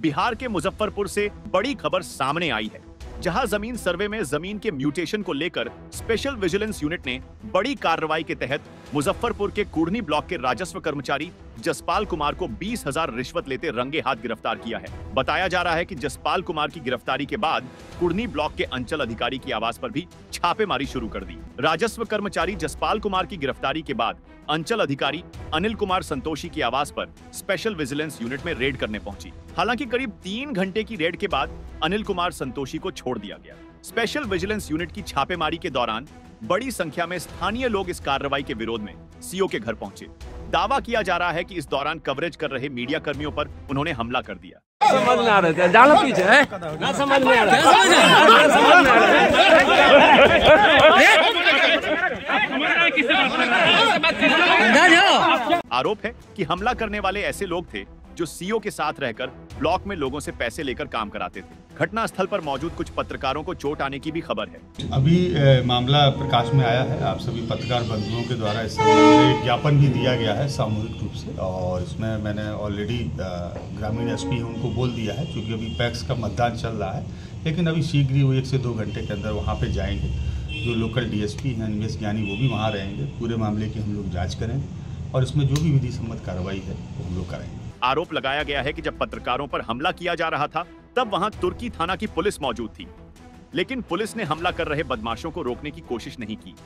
बिहार के मुजफ्फरपुर से बड़ी खबर सामने आई है, जहां जमीन सर्वे में जमीन के म्यूटेशन को लेकर स्पेशल विजिलेंस यूनिट ने बड़ी कार्रवाई के तहत मुजफ्फरपुर के कुडनी ब्लॉक के राजस्व कर्मचारी जसपाल कुमार को 20,000 रिश्वत लेते रंगे हाथ गिरफ्तार किया है। बताया जा रहा है कि जसपाल कुमार की गिरफ्तारी के बाद कुडनी ब्लॉक के अंचल अधिकारी की आवास पर भी छापेमारी शुरू कर दी। राजस्व कर्मचारी जसपाल कुमार की गिरफ्तारी के बाद अंचल अधिकारी अनिल कुमार संतोषी की आवास पर स्पेशल विजिलेंस यूनिट में रेड करने पहुंची। हालांकि करीब 3 घंटे की रेड के बाद अनिल कुमार संतोषी को छोड़ दिया गया। स्पेशल विजिलेंस यूनिट की छापेमारी के दौरान बड़ी संख्या में स्थानीय लोग इस कार्रवाई के विरोध में सीओ के घर पहुंचे। दावा किया जा रहा है कि इस दौरान कवरेज कर रहे मीडिया कर्मियों पर उन्होंने हमला कर दिया। समझ में आ रहा है, जाना पीछे है, ना समझ में आ रहा है। आरोप है कि हमला करने वाले ऐसे लोग थे जो सीओ के साथ रहकर ब्लॉक में लोगों से पैसे लेकर काम कराते थे। घटना स्थल पर मौजूद कुछ पत्रकारों को चोट आने की भी खबर है। अभी मामला प्रकाश में आया है। आप सभी पत्रकार बंधुओं के द्वारा इस संबंध में ज्ञापन भी दिया गया है सामूहिक रूप से, और इसमें मैंने ऑलरेडी ग्रामीण एसपी उनको बोल दिया है। चूँकि अभी पैक्स का मतदान चल रहा है, लेकिन अभी शीघ्र ही वो 1 से 2 घंटे के अंदर वहाँ पर जाएंगे। जो लोकल डीएसपी हैं निवेश ज्ञानी, वो भी वहाँ रहेंगे। पूरे मामले की हम लोग जाँच करेंगे और इसमें जो भी विधि सम्मत कार्रवाई है वो हम लोग करेंगे। आरोप लगाया गया है कि जब पत्रकारों पर हमला किया जा रहा था तब वहां तुर्की थाना की पुलिस मौजूद थी, लेकिन पुलिस ने हमला कर रहे बदमाशों को रोकने की कोशिश नहीं की।